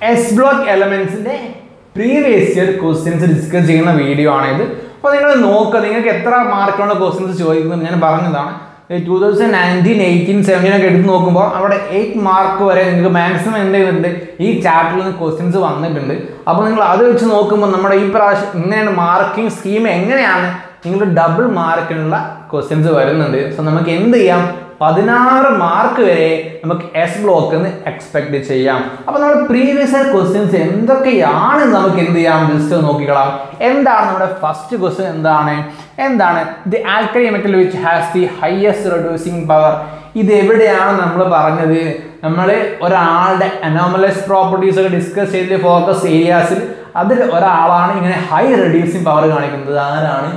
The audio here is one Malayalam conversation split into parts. S block elements in the previous year questions discuss ചെയ്യുന്ന വീഡിയോ ആണ് ഇത്. അപ്പോൾ നിങ്ങൾ നോക്കുക നിങ്ങൾക്ക് എത്ര മാർക്ക് ഉള്ള questions ചോദിക്കുന്നു ഞാൻ പറഞ്ഞതാണ്. 2019 18 17 ഒക്കെ എടുത്ത് നോക്കുമ്പോൾ അവിടെ 8 മാർക്ക് വരെ നിങ്ങൾക്ക് മാക്സിമം എന്തെയുണ്ട് ഈ ചാപ്റ്ററിൽ നിന്ന് questions വന്നിട്ടുണ്ട്. അപ്പോൾ നിങ്ങൾ അത് വെച്ച് നോക്കുമ്പോൾ നമ്മുടെ ഈ പ്രാവശ്യം ഇങ്ങനെയാണ് മാർക്കിംഗ് സ്കീം എങ്ങനെയാണ് നിങ്ങൾ ഡബിൾ മാർക്കിനുള്ള questions വരുന്നുണ്ട്. സോ നമുക്ക് എന്ത് ചെയ്യാം 16 മാർക്ക് വരെ നമുക്ക് S block എന്ന് എക്സ്പെക്ട് ചെയ്യാം. അപ്പോൾ നമ്മുടെ പ്രീവിയസ് ഇയർ क्वेश्चंस എന്തൊക്കെയാണ് നമുക്ക് എന്ത് ചെയ്യാം ലിസ്റ്റ് നോക്കിക്കളാം. എന്താണ് നമ്മുടെ ഫസ്റ്റ് क्वेश्चन എന്താണ് the alkali metal which has the highest reducing power. ഇത് എവിടെയാണ് നമ്മൾ പറഞ്ഞത് നമ്മൾ ഒരാളുടെ അനോമലസ് പ്രോപ്പർട്ടീസ് ഒക്കെ ഡിസ്കസ് ചെയ്തിട്ട് ഫോക്കസ് ഏരിയാസിൽ അതിൽ ഒരാളാണ് ഇങ്ങനെ ഹൈ റെഡ്യൂസിംഗ് പവർ കാണിക്കുന്നത്. ആരാണ്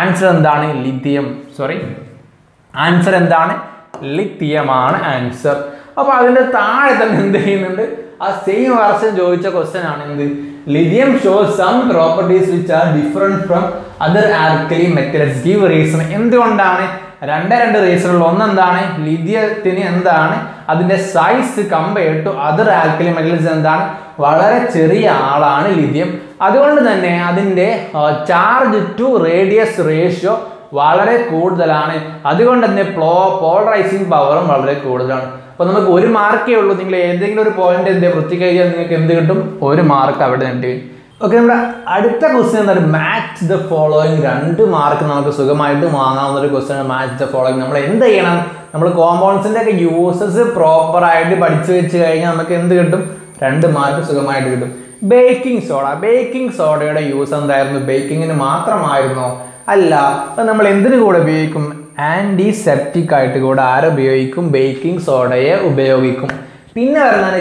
ആൻസർ എന്താണ് ലിഥിയം സോറി ആൻസർ എന്താണ് ലിഥിയമാണ് ആൻസർ. അപ്പോൾ അതിന്റെ താഴെ തന്നെ എന്ത് ചെയ്യുന്നുണ്ട് ആ സെയിം വർഷം ചോദിച്ച ക്വസ്റ്റ്യൻ ആണ് എന്ത് lithium shows some properties which are different from other alkali metals give reason. എന്തുകൊണ്ടാണ് രണ്ട് റീസണുകൾ ഒന്നെന്താണ് ലിഥിയത്തിന് എന്താണ് അതിന്റെ size compare to other alkali metals എന്താണ് വളരെ ചെറിയ ആളാണ് ലിഥിയം. അതുകൊണ്ട് തന്നെ അതിന്റെ ചാർജ് ടു റേഡിയസ് റേഷ്യോ വളരെ കൂടുതലാണ്. അതുകൊണ്ട് തന്നെ പോളറൈസിങ് പവറും വളരെ കൂടുതലാണ്. അപ്പോൾ നമുക്ക് ഒരു മാർക്കേ ഉള്ളൂ നിങ്ങൾ ഏതെങ്കിലും ഒരു പോയിന്റ് എന്ത് വൃത്തികഴിഞ്ഞാൽ നിങ്ങൾക്ക് എന്ത് കിട്ടും ഒരു മാർക്ക് അവിടെ ഉണ്ട്. ഓക്കെ നമ്മുടെ അടുത്ത ക്വസ്റ്റ്യൻ എന്താണ് മാച്ച് ദ ഫോളോയിങ് 2 മാർക്ക് നമുക്ക് സുഖമായിട്ട് വാങ്ങാവുന്ന ഒരു ക്വസ്റ്റ്യൻ മാച്ച് ദ ഫോളോയിങ്. നമ്മൾ എന്ത് ചെയ്യണം നമ്മൾ കോമ്പൗണ്ട്സിൻ്റെ ഒക്കെ യൂസസ് പ്രോപ്പറായിട്ട് പഠിച്ചു വെച്ച് കഴിഞ്ഞാൽ നമുക്ക് എന്ത് കിട്ടും 2 മാർക്ക് സുഖമായിട്ട് കിട്ടും. ബേക്കിംഗ് സോഡയുടെ യൂസ് എന്തായിരുന്നു ബേക്കിങ്ങിന് മാത്രമായിരുന്നോ അല്ല അപ്പം നമ്മൾ എന്തിനു കൂടെ ഉപയോഗിക്കും ആൻറ്റിസെപ്റ്റിക് ആയിട്ട് കൂടെ ഉപയോഗിക്കും ബേക്കിംഗ് സോഡയെ ഉപയോഗിക്കും. പിന്നെ വരുന്നതാണ്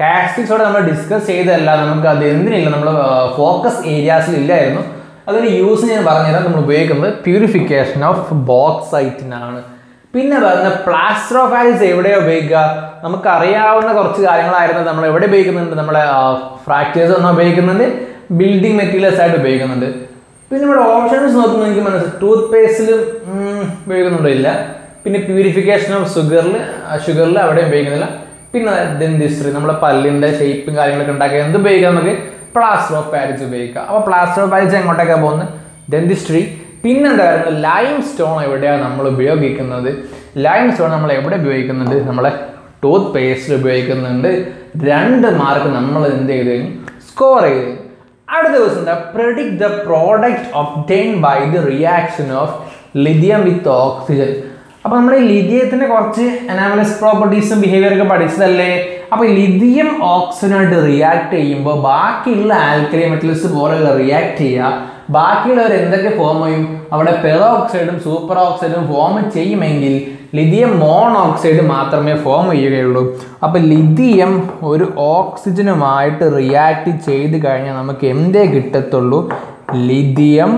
കാസ്റ്റിക് സോഡ നമ്മൾ ഡിസ്കസ് ചെയ്തതല്ല നമുക്ക് അത് എന്തിനില്ല നമ്മൾ ഫോക്കസ് ഏരിയാസിൽ ഇല്ലായിരുന്നു. അതിൻ്റെ യൂസ് ഞാൻ പറഞ്ഞുതരാം നമ്മൾ ഉപയോഗിക്കുന്നത് പ്യൂരിഫിക്കേഷൻ ഓഫ് ബോക്സൈറ്റിനാണ്. പിന്നെ വരുന്ന പ്ലാസ്റ്റർ ഓഫ് പാരീസ് എവിടെയാണ് ഉപയോഗിക്കുക നമുക്കറിയാവുന്ന കുറച്ച് കാര്യങ്ങളായിരുന്നു നമ്മൾ എവിടെ ഉപയോഗിക്കുന്നുണ്ട് നമ്മളെ ഫ്രാക്ചേഴ്സ് ഒന്നും ഉപയോഗിക്കുന്നുണ്ട് ബിൽഡിംഗ് മെറ്റീരിയൽസ് ആയിട്ട് ഉപയോഗിക്കുന്നുണ്ട്. പിന്നെ ഇവിടെ ഓപ്ഷൻസ് നോക്കുമ്പോൾ എനിക്ക് മനസ്സിലായി ടൂത്ത് പേസ്റ്റിലും ഉപയോഗിക്കുന്നുണ്ടോ ഇല്ല. പിന്നെ പ്യൂരിഫിക്കേഷൻ ഓഫ് ഷുഗറിൽ അവിടെ ഉപയോഗിക്കുന്നില്ല. പിന്നെ ഡെന്റിസ്ട്രി നമ്മളെ പല്ലിൻ്റെ ഷേപ്പും കാര്യങ്ങളൊക്കെ ഉണ്ടാക്കുക എന്ത് ഉപയോഗിക്കാം നമുക്ക് പ്ലാസ്റ്റർ ഓഫ് പാരീസ് ഉപയോഗിക്കാം. അപ്പോൾ പ്ലാസ്റ്റർ ഓഫ് പാരീസ് എങ്ങോട്ടൊക്കെ പോകുന്നത് ഡെന്റിസ്ട്രി. പിന്നെന്തായിരുന്നു ലൈം സ്റ്റോൺ എവിടെയാണ് നമ്മൾ ഉപയോഗിക്കുന്നത് ലൈം സ്റ്റോൺ നമ്മൾ എവിടെ ഉപയോഗിക്കുന്നുണ്ട് നമ്മളെ ടൂത്ത് പേസ്റ്റിൽ ഉപയോഗിക്കുന്നുണ്ട്. 2 മാർക്ക് നമ്മൾ എന്ത് ചെയ്ത് കഴിഞ്ഞു സ്കോർ ചെയ്ത്. അടുത്ത ദിവസം എന്താ predict the product obtained by the reaction of lithium with oxygen. അപ്പോൾ നമ്മൾ ലിഥിയത്തിൻ്റെ കുറച്ച് അനോമലസ് പ്രോപ്പർട്ടീസും ബിഹേവിയറൊക്കെ പഠിച്ചതല്ലേ. അപ്പോൾ ലിഥിയം ഓക്സിജനായിട്ട് റിയാക്ട് ചെയ്യുമ്പോൾ ബാക്കിയുള്ള ആൽക്കലി മെറ്റൽസ് പോലെയുള്ള റിയാക്ട് ചെയ്യുക ബാക്കിയുള്ളവർ എന്തൊക്കെ ഫോം ചെയ്യും അവിടെ പെറോക്സൈഡും സൂപ്പർ ഓക്സൈഡും ഫോം ചെയ്യുമെങ്കിൽ ലിഥിയം മോണോക്സൈഡ് മാത്രമേ ഫോം ചെയ്യുകയുള്ളൂ. അപ്പോൾ ലിഥിയം ഒരു ഓക്സിജനുമായിട്ട് റിയാക്ട് ചെയ്ത് കഴിഞ്ഞാൽ നമുക്ക് എന്തേ കിട്ടത്തുള്ളൂ ലിഥിയം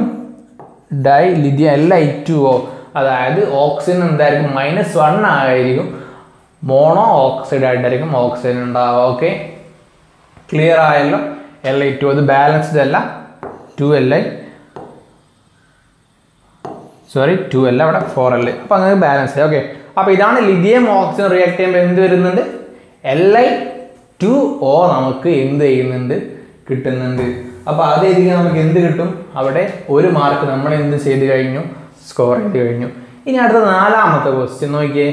Li2O അതായത് ഓക്സിജൻ എന്തായിരിക്കും -1 ആയിരിക്കും മോണോ ഓക്സൈഡ് ആയിട്ടായിരിക്കും ഓക്സിജൻ ഉണ്ടാവുക. ഓക്കെ ക്ലിയർ ആയല്ലോ Li2O അത് ബാലൻസ്ഡ് അല്ല 2L അവിടെ 4L അപ്പോൾ അങ്ങനെ ബാലൻസ് ആയി. ഓക്കെ അപ്പോൾ ഇതാണ് ലിഥിയം ഓക്സിജൻ റിയാക്ട് ചെയ്യുമ്പോൾ എന്ത് വരുന്നുണ്ട് Li2O നമുക്ക് എന്ത് ചെയ്യുന്നുണ്ട് കിട്ടുന്നുണ്ട്. അപ്പോൾ അതായിരിക്കും നമുക്ക് എന്ത് കിട്ടും അവിടെ 1 മാർക്ക് നമ്മൾ എന്ത് ചെയ്ത് കഴിഞ്ഞു സ്കോർ ചെയ്ത് കഴിഞ്ഞു. ഇനി അടുത്ത 4ാമത്തെ ക്വസ്റ്റ്യൻ നോക്കിയേ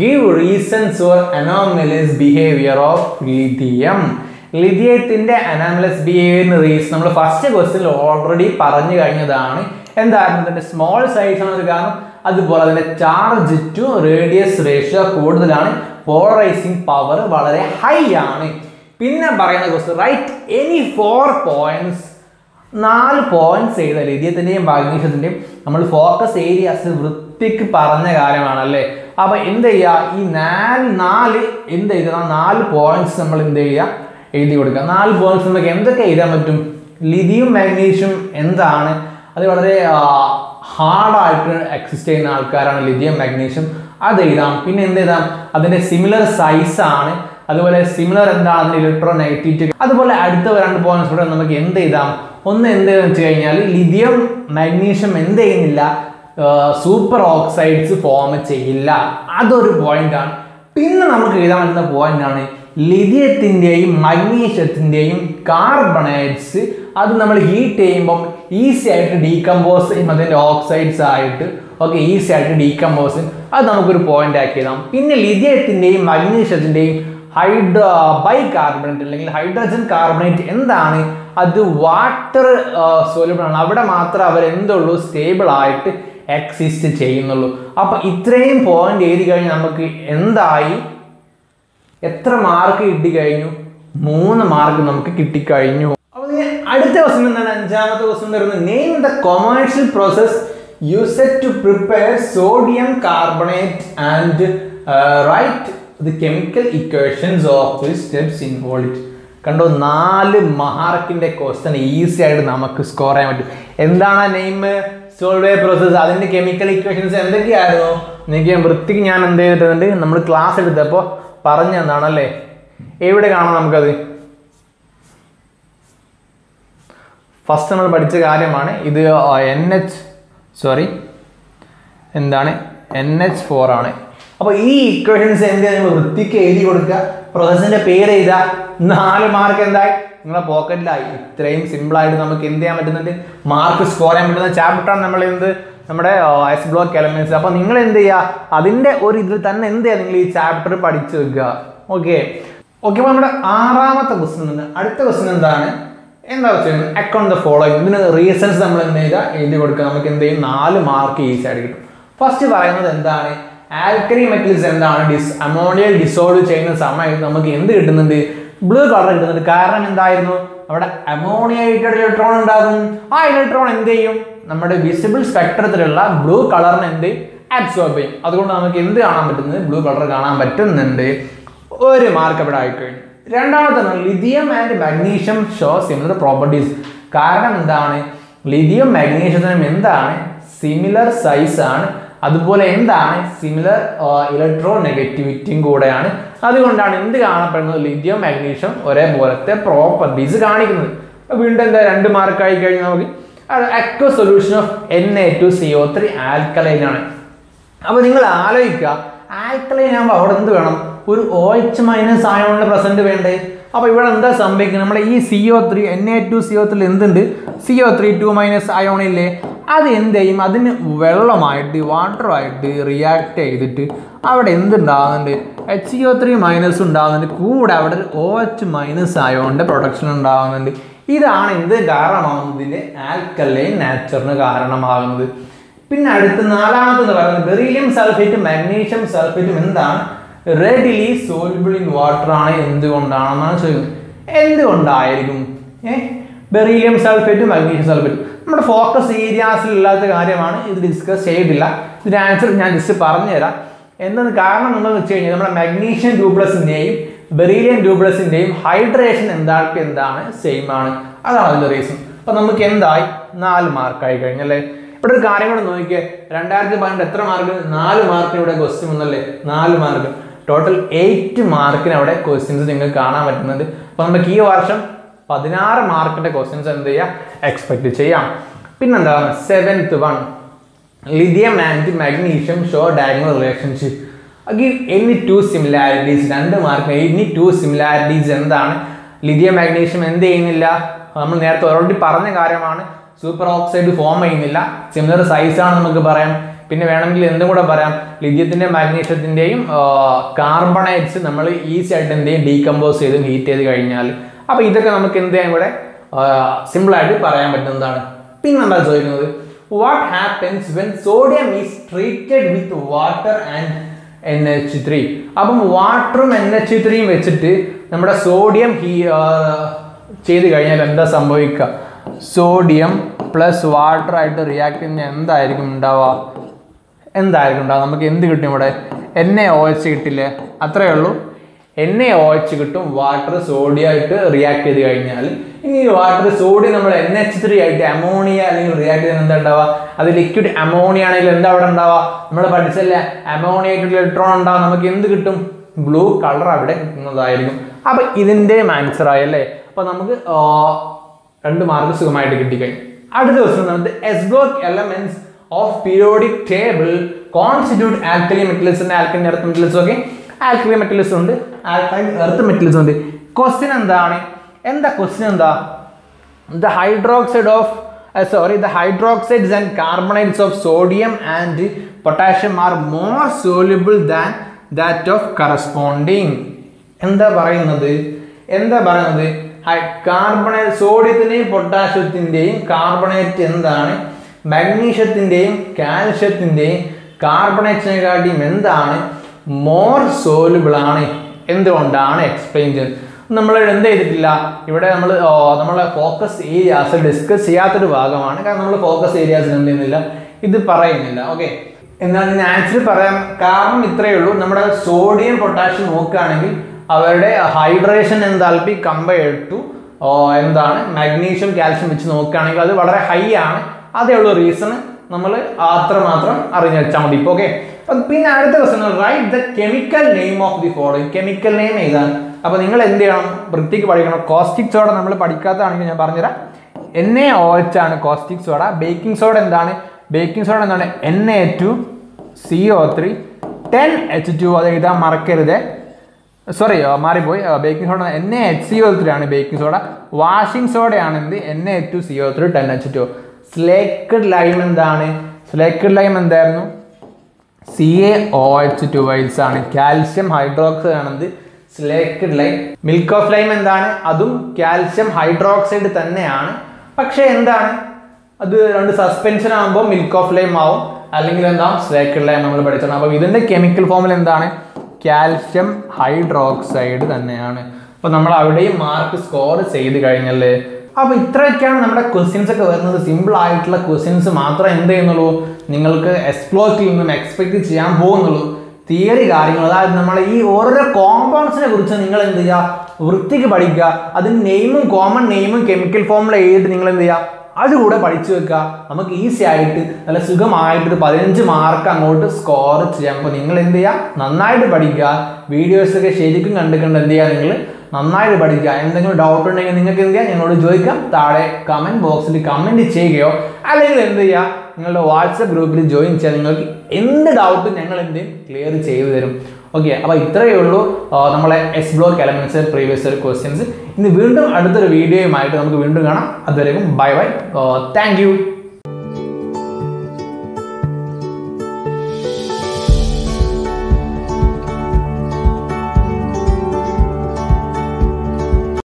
give reasons for anomalous behaviour of lithium. ലിഥിയത്തിൻ്റെ അനോമലസ് ബിഹേവിയറിന് റീസൺ നമ്മൾ ഫസ്റ്റ് ക്വസ്റ്റ്യനിൽ ഓൾറെഡി പറഞ്ഞു കഴിഞ്ഞതാണ് എന്തായിരുന്നു അതിൻ്റെ സ്മോൾ സൈസ് ആണ് ഒരു കാരണം. അതുപോലെ അതിൻ്റെ ചാർജ് ടു റേഡിയസ് റേഷ്യോ കൂടുതലാണ് പോളറൈസിങ് പവർ വളരെ ഹൈ ആണ്. പിന്നെ പറയുന്ന question write any 4 points 4 points ചെയ്ത ലിഥിയത്തിൻ്റെയും മാഗ്നീഷ്യത്തിൻ്റെയും നമ്മൾ ഫോക്കസ് ഏരിയാസ് വൃത്തിക്ക് പറഞ്ഞ കാര്യമാണല്ലേ. അപ്പോൾ എന്ത് ചെയ്യുക ഈ 4 എന്ത് ചെയ്ത 4 പോയിന്റ്സ് നമ്മൾ എന്ത് ചെയ്യുക എഴുതി കൊടുക്കുക. 4 പോയിന്റ്സ് നമുക്ക് എന്തൊക്കെ എഴുതാൻ പറ്റും ലിഥിയം മാഗ്നീഷ്യം എന്താണ് അത് വളരെ ഹാർഡായിട്ട് എക്സിസ്റ്റ് ചെയ്യുന്ന ആൾക്കാരാണ് ലിഥിയം മാഗ്നീഷ്യം അത് എഴുതാം. പിന്നെ എന്ത് എഴുതാം അതിൻ്റെ സിമിലർ സൈസാണ് അതുപോലെ സിമിലർ എന്താണ് അതിൻ്റെ ഇലക്ട്രോനെഗറ്റിവിറ്റി. അതുപോലെ അടുത്ത 2 പോയിന്റ്സ് കൂടെ നമുക്ക് എന്ത് എഴുതാം ഒന്ന് എന്ത് വെച്ച് കഴിഞ്ഞാൽ ലിഥിയം മാഗ്നീഷ്യം എന്ത് ചെയ്യുന്നില്ല സൂപ്പർ ഓക്സൈഡ്സ് ഫോം ചെയ്യില്ല അതൊരു പോയിന്റാണ്. പിന്നെ നമുക്ക് എഴുതാൻ പറ്റുന്ന പോയിന്റാണ് lithium, magnesium, carbonates അത് നമ്മൾ ഹീറ്റ് ചെയ്യുമ്പോൾ ഈസി ആയിട്ട് ഡീകമ്പോസ് ചെയ്യും, അതിന്റെ ഓക്സൈഡ്സ് ആയിട്ട് ഓക്കെ ഈസി ആയിട്ട് ഡീകമ്പോസ് ചെയ്യും. അത് നമുക്കൊരു പോയിന്റ് ആക്കിയതാണ്. പിന്നെ lithium-ന്റെയും magnesium-ന്റെയും ബൈകാർബണേറ്റ് അല്ലെങ്കിൽ ഹൈഡ്രജൻ കാർബണേറ്റ് എന്താണ്? അത് വാട്ടർ സോലബിൾ ആണ്. അവിടെ മാത്രമേ അവരെന്തുള്ളൂ സ്റ്റേബിൾ ആയിട്ട് എക്സിസ്റ്റ് ചെയ്യുന്നുള്ളൂ. അപ്പം ഇത്രയും പോയിന്റ് എഴുതി കഴിഞ്ഞ് നമുക്ക് എന്തായി, എത്ര മാർക്ക് കിട്ടി കഴിഞ്ഞു? 3 മാർക്ക് നമുക്ക് കിട്ടിക്കഴിഞ്ഞു. അപ്പം അടുത്ത ക്വസ്റ്റ്യൻ എന്താണ്? 5ാമത്തെ ക്വസ്റ്റ്യൻ തരുന്നത് name the commercial process used to prepare sodium carbonate and write the chemical equations of the steps involved. കണ്ടോ 4 മാർക്കിന്റെ ക്വസ്റ്റ്യൻ ഈസി ആയിട്ട് നമുക്ക് സ്കോർ ചെയ്യാൻ പറ്റും. എന്താണ് നെയിം? Solvay process. അതിന്റെ കെമിക്കൽ ഇക്വേഷൻസ് എന്തൊക്കെയായിരുന്നു? നിങ്ങൾക്ക് വൃത്തിക്ക് ഞാൻ എന്ത് ചെയ്തിട്ടുണ്ട്, നമ്മൾ ക്ലാസ് എടുത്തപ്പോൾ പറഞ്ഞു തന്നാണല്ലേ. എവിടെ കാണാം നമുക്കത്? ഫസ്റ്റ് നമ്മൾ പഠിച്ച കാര്യമാണ് ഇത്. NH4 ആണ്. അപ്പോൾ ഈ ഇക്വേഷൻസ് എന്താണ് നമ്മൾ വൃത്തിക്ക് എഴുതി കൊടുക്കുക, പ്രോസസ്സിന്റെ പേര് എഴുതുക. 4 മാർക്ക് എന്തായി നിങ്ങളുടെ പോക്കറ്റിലായി. ഇത്രയും സിമ്പിളായിട്ട് നമുക്ക് എന്ത് ചെയ്യാൻ പറ്റുന്നുണ്ട്, മാർക്ക് സ്കോർ ചെയ്യാൻ പറ്റുന്ന ചാപ്റ്ററാണ് നമ്മൾ എന്ത് നമ്മുടെ എസ് ബ്ലോക്ക് എലമെന്റ്സ്. അപ്പോൾ നിങ്ങൾ എന്ത് ചെയ്യുക, അതിൻ്റെ ഒരു ഇതിൽ തന്നെ എന്ത് ചെയ്യുക, നിങ്ങൾ ഈ ചാപ്റ്റർ പഠിച്ചു വെക്കുക. ഓക്കെ ഓക്കെ അപ്പോൾ നമ്മുടെ 6ാമത്തെ ക്വസ്റ്റ്യൻ. അടുത്ത ക്വസ്റ്റ്യൻ എന്താണ്? Account the following. ഇതിന് റീസൺസ് നമ്മൾ എന്ത് ചെയ്താൽ എഴുതി കൊടുക്കുക. നമുക്ക് എന്ത് ചെയ്യും, 4 മാർക്ക് ഈസി ആയിട്ട് കിട്ടും. ഫസ്റ്റ് പറയുന്നത് എന്താണ്, ആൽക്കലി മെറ്റൽസ് എന്താണ് അമോണിയൽ ഡിസോൾവ് ചെയ്യുന്ന സമയത്ത് നമുക്ക് എന്ത് കിട്ടുന്നുണ്ട്, ബ്ലൂ കളർ കിട്ടുന്നുണ്ട്. കാരണം എന്തായിരുന്നു, അവിടെ അമോണിയായിട്ട് ഇലക്ട്രോൺ ഉണ്ടാകും. ആ ഇലക്ട്രോൺ എന്ത് ചെയ്യും, നമ്മുടെ വിസിബിൾ സ്പെക്ട്രത്തിലുള്ള ബ്ലൂ കളറിന് എന്ത് അബ്സോർബ് ചെയ്യും. അതുകൊണ്ട് നമുക്ക് എന്ത് കാണാൻ പറ്റുന്നത്, ബ്ലൂ കളർ കാണാൻ പറ്റുന്നുണ്ട്. 1 മാർക്ക് അവിടെ ആയിക്കഴിഞ്ഞു. രണ്ടാമത്തെ lithium and magnesium show similar properties. കാരണം എന്താണ്, ലിഥിയം മാഗ്നീഷ്യത്തിനും എന്താണ് സിമിലർ സൈസ് ആണ്, അതുപോലെ എന്താണ് സിമിലർ ഇലക്ട്രോ നെഗറ്റിവിറ്റിയും കൂടെയാണ്. അതുകൊണ്ടാണ് എന്ത് കാണപ്പെടുന്നത്, ലിഥിയം മാഗ്നീഷ്യം ഒരേപോലത്തെ പ്രോപ്പർട്ടീസ് കാണിക്കുന്നത്. വീണ്ടും എന്താ 2 മാർക്കായി കഴിഞ്ഞാൽ നമുക്ക് aqua solution of Na2CO3 alkaline ആണ്. അപ്പോൾ നിങ്ങൾ ആലോചിക്കുക, ആൽക്കലൈൻ ആകുമ്പോൾ അവിടെ എന്ത് വേണം, ഒരു OH- ആയണിൻ്റെ പ്രസൻറ്റ് വേണ്ടേ. അപ്പോൾ ഇവിടെ എന്താ സംഭവിക്കുന്നത്, നമ്മുടെ ഈ CO3 Na2CO3 എന്തുണ്ട്, CO3 2- അയോണില്ലേ, അത് എന്ത് ചെയ്യും, അതിന് വെള്ളമായിട്ട് വാട്ടറുമായിട്ട് റിയാക്ട് ചെയ്തിട്ട് അവിടെ എന്തുണ്ടാകുന്നുണ്ട്, HCO3- ഉണ്ടാകുന്നുണ്ട്. കൂടെ അവിടെ OH- അയോണിൻ്റെ പ്രൊഡക്ഷൻ ഉണ്ടാകുന്നുണ്ട്. ഇതാണ് എന്ത് കാരണമാകുന്നതിൻ്റെ ആൽക്കലൈൻ നാച്ചറിന് കാരണമാകുന്നത്. പിന്നെ അടുത്ത 4ാമത്തത് പറയുന്നത് ബെറീലിയം സൾഫേറ്റും മാഗ്നീഷ്യം സൾഫേറ്റും എന്താണ് റെഡിലി സോൾബിൾ ഇൻ വാട്ടർ ആണ്. എന്തുകൊണ്ടാണെന്നാണ് ചോദിക്കുന്നത്, എന്തുകൊണ്ടായിരിക്കും ബെറീലിയം സൾഫേറ്റും മാഗ്നീഷ്യം സൾഫേറ്റും നമ്മുടെ ഫോക്കസ് ഏരിയാസിലില്ലാത്ത കാര്യമാണ്, ഇത് ഡിസ്കസ് ചെയ്തില്ല. ഇതിൻ്റെ ആൻസർ ഞാൻ ജസ്റ്റ് പറഞ്ഞുതരാം. എന്തെന്ന് കാരണം എന്താണെന്ന് വെച്ച് കഴിഞ്ഞാൽ നമ്മുടെ മാഗ്നീഷ്യം ഡ്യൂപ്ലസിൻ്റെയും ബെറീലിയം ഡ്യൂപ്ലസിൻ്റെയും ഹൈഡ്രേഷൻ എന്താൽപ്പി എന്താണ് സെയിം ആണ്. അതാണ് അതിൻ്റെ റീസൺ. അപ്പം നമുക്ക് എന്തായി 4 മാർക്കായി കഴിഞ്ഞല്ലേ. ഇവിടെ ഒരു കാര്യം കൂടെ നോക്കിയേ, 2012 എത്ര മാർക്ക്, 4 മാർക്കിന് ഇവിടെ ക്വസ്റ്റ്യൻ ഒന്നല്ലേ, 4 മാർക്ക് ടോട്ടൽ 8 മാർക്കിന് അവിടെ ക്വസ്റ്റ്യൻസ് നിങ്ങൾക്ക് കാണാൻ പറ്റുന്നുണ്ട്. അപ്പോൾ നമുക്ക് ഈ വർഷം 16 മാർക്കിൻ്റെ ക്വസ്റ്റ്യൻസ് എന്ത് ചെയ്യാം, എക്സ്പെക്ട് ചെയ്യാം. പിന്നെന്താണ് 7th 1 lithium and magnesium show diagonal relationship. Again any 2 similarities. 2 മാർക്കിന് any 2 സിമിലാരിറ്റീസ്. എന്താണ് ലിഥിയം മാഗ്നീഷ്യം എന്ത് ചെയ്യുന്നില്ല, നമ്മൾ നേരത്തെ ഓൾറെഡി പറഞ്ഞ കാര്യമാണ്, സൂപ്പർ ഓക്സൈഡ് ഫോം ചെയ്യുന്നില്ല, സിമിലർ സൈസാണ് നമുക്ക് പറയാം. പിന്നെ വേണമെങ്കിൽ എന്തും കൂടെ പറയാം, ലിഥിയത്തിൻ്റെ മാഗ്നീഷ്യത്തിൻ്റെയും കാർബണേറ്റ്സ് നമ്മൾ ഈസി ആയിട്ട് എന്ത് ചെയ്യും, ഡീകമ്പോസ് ചെയ്ത് ഹീറ്റ് ചെയ്ത് കഴിഞ്ഞാൽ. അപ്പോൾ ഇതൊക്കെ നമുക്ക് എന്ത് ചെയ്യാൻ ഇവിടെ സിമ്പിളായിട്ട് പറയാൻ പറ്റുന്നതാണ്. പിന്നെ എന്താ ചോദിക്കുന്നത്, what happens when sodium is treated with water and NH3. അപ്പം വാട്ടറും NH3യും വെച്ചിട്ട് നമ്മുടെ സോഡിയം ചെയ്ത് കഴിഞ്ഞാൽ എന്താ സംഭവിക്കുക, സോഡിയം പ്ലസ് വാട്ടർ ആയിട്ട് റിയാക്ട് ചെയ്യുന്ന എന്തായിരിക്കും ഉണ്ടാവുക, നമുക്ക് എന്ത് കിട്ടും ഇവിടെ, NaOH കിട്ടില്ലേ, അത്രയേ ഉള്ളൂ. NaOH കിട്ടും വാട്ടർ സോഡിയം ആയിട്ട് റിയാക്ട് ചെയ്ത് കഴിഞ്ഞാൽ. ഇനി വാട്ടർ സോഡിയം നമ്മൾ NH3 ആയിട്ട് അമോണിയ അല്ലെങ്കിൽ റിയാക്ട് ചെയ്യുന്ന എന്താ ഉണ്ടാവുക, അത് ലിക്വിഡ് അമോണിയ ആണെങ്കിൽ എന്താ അവിടെ ഉണ്ടാവുക, നമ്മൾ പഠിച്ചല്ലേ അമോണിയ ആയിട്ടുള്ള ഇലക്ട്രോൺ ഉണ്ടാവുക. നമുക്ക് എന്ത് കിട്ടും, ബ്ലൂ കളർ അവിടെ കിട്ടുന്നതായിരിക്കും. അപ്പം ഇതിൻ്റെയും ആൻസർ ആയല്ലേ. അപ്പം നമുക്ക് 2 മാർക്ക് സുഖമായിട്ട് കിട്ടിക്കഴിഞ്ഞു. അടുത്ത ദിവസം നമുക്ക് S block elements of periodic table constitute alkali metals and alkali earth metals. Okay alkali metals ഉണ്ട്, ആൽക്കൈൽ എർത്ത് മെറ്റൽസ് ഉണ്ട്. ക്വസ്റ്റ്യൻ എന്താണ്? ക്വസ്റ്റ്യൻ എന്താ? The hydroxide of sorry the hydroxides and carbonates of sodium and potassium are more soluble than that of corresponding. എന്താ പറയുന്നത് കാർബണേറ്റ് സോഡിയത്തിന്റെയും പൊട്ടാഷ്യത്തിന്റെയും കാർബണേറ്റ് എന്താണ്? മഗ്നീഷ്യത്തിന്റെയും കാൽഷ്യത്തിന്റെയും കാർബണേറ്റിനെക്കാട്ടിയും എന്താണ്? മോർ സോലുബിൾ ആണ്. എന്തുകൊണ്ടാണ് എക്സ്പ്ലെയിൻ ചെയ്യുന്നത്. നമ്മൾ എന്ത് ചെയ്തിട്ടില്ല ഇവിടെ, നമ്മളെ ഫോക്കസ് ഏരിയാസ് ഡിസ്കസ് ചെയ്യാത്തൊരു ഭാഗമാണ്. കാരണം നമ്മൾ ഫോക്കസ് ഏരിയാസ് എന്ത് ചെയ്യുന്നില്ല, ഇത് പറയുന്നില്ല. ഓക്കെ, എന്നാൽ ഞാൻ ആൻസർ പറയാം. കാരണം ഇത്രയേ ഉള്ളൂ. നമ്മുടെ സോഡിയം പൊട്ടാഷ്യം നോക്കുകയാണെങ്കിൽ അവരുടെ ഹൈഡ്രേഷൻ എന്തൽപി കമ്പയർഡ് ടു എന്താണ് മാഗ്നീഷ്യം കാൽഷ്യം വെച്ച് നോക്കുകയാണെങ്കിൽ അത് വളരെ ഹൈ ആണ്. അതേ ഉള്ളൂ റീസൺ. നമ്മൾ അത്രമാത്രം അറിഞ്ഞു വെച്ചാൽ മതി ഇപ്പോൾ. ഓക്കെ, പിന്നെ അടുത്ത question, write the chemical name of the following. Chemical name ഏതാണ്? അപ്പോൾ നിങ്ങൾ എന്ത് ചെയ്യണം, വൃത്തിക്ക് പഠിക്കണം. കോസ്റ്റിക് സോഡ നമ്മൾ പഠിക്കാത്തതാണെങ്കിൽ ഞാൻ പറഞ്ഞുതരാം. NaOH ആണ് കോസ്റ്റിക് സോഡ. ബേക്കിംഗ് സോഡ എന്താണ്? ബേക്കിംഗ് സോഡ എന്താണ്? Na2CO3 10H2. അത് എഴുതാൻ മറക്കരുത്. സോറി, മാറിപ്പോയി. ബേക്കിംഗ് സോഡ NaHCO3 ആണ് ബേക്കിംഗ് സോഡ. വാഷിംഗ് സോഡയാണ് എന്ത്? Na2CO3 10H2. സ്ലേക്കഡ് ലൈം എന്താണ്? സ്ലേക്കഡ് ലൈം എന്തായിരുന്നു? CaOH2 വൈൽസ് ആണ്. കാൽസ്യം ഹൈഡ്രോക്സൈഡ് ആണെന്ത്? Slaked lime. Milk of lime എന്താണ്? അതും കാൽസ്യം ഹൈഡ്രോക്സൈഡ് തന്നെയാണ്. പക്ഷേ എന്താണ് അത്, രണ്ട് സസ്പെൻഷൻ ആകുമ്പോൾ മിൽക്ക് ഓഫ് ലൈം ആവും, അല്ലെങ്കിൽ എന്താവും സ്ലേക്കഡ് ലൈം. നമ്മൾ പഠിച്ചാണ്. അപ്പോൾ ഇതിൻ്റെ കെമിക്കൽ ഫോമിൽ എന്താണ്? കാൽസ്യം ഹൈഡ്രോക്സൈഡ് തന്നെയാണ്. അപ്പോൾ നമ്മൾ അവിടെയും മാർക്ക് സ്കോർ ചെയ്ത് കഴിഞ്ഞല്ലേ. അപ്പോൾ ഇത്രയൊക്കെയാണ് നമ്മുടെ ക്വസ്റ്റ്യൻസ് ഒക്കെ വരുന്നത്. സിമ്പിൾ ആയിട്ടുള്ള ക്വസ്റ്റ്യൻസ് മാത്രം എന്ത് ചെയ്യുന്നുള്ളൂ, നിങ്ങൾക്ക് എസ് ബ്ലോക്കിൽ നിന്നും എക്സ്പെക്ട് ചെയ്യാൻ പോകുന്നുള്ളൂ. തിയറി കാര്യങ്ങൾ, അതായത് നമ്മൾ ഈ ഓരോ കോമ്പൗണ്ട്സിനെ കുറിച്ച് നിങ്ങൾ എന്ത് ചെയ്യുക, വൃത്തിക്ക് പഠിക്കുക. അതിന് നെയിമും കോമൺ നെയിമും കെമിക്കൽ ഫോമിൽ എഴുതി നിങ്ങൾ എന്ത് ചെയ്യുക, അതുകൂടെ പഠിച്ചു വെക്കുക. നമുക്ക് ഈസി ആയിട്ട് നല്ല സുഖമായിട്ടൊരു 15 മാർക്ക് അങ്ങോട്ട് സ്കോർ ചെയ്യാം. അപ്പോൾ നിങ്ങൾ എന്ത് ചെയ്യുക, നന്നായിട്ട് പഠിക്കുക. വീഡിയോസൊക്കെ ശരിക്കും കണ്ടിട്ടുണ്ട്. എന്ത് ചെയ്യുക, നിങ്ങൾ നന്നായിട്ട് പഠിക്കുക. എന്തെങ്കിലും ഡൗട്ട് ഉണ്ടെങ്കിൽ നിങ്ങൾക്ക് എന്ത് ചെയ്യുക, ഞങ്ങളോട് ചോദിക്കാം. താഴെ കമൻറ്റ് ബോക്സിൽ കമൻറ്റ് ചെയ്യുകയോ അല്ലെങ്കിൽ എന്ത് ചെയ്യുക, നിങ്ങളുടെ വാട്സപ്പ് ഗ്രൂപ്പിൽ ജോയിൻ ചെയ്യാൻ. നിങ്ങൾക്ക് എന്ത് ഡൗട്ടും ഞങ്ങൾ എന്ത് ക്ലിയർ ചെയ്തു തരും. ഓക്കെ, അപ്പോൾ ഇത്രയേ ഉള്ളൂ നമ്മളെ S block elements previous year questions. ഇനി വീണ്ടും അടുത്തൊരു വീഡിയോയുമായിട്ട് നമുക്ക് വീണ്ടും കാണാം. അതുവരെയും ബൈ ബൈ. Thank you.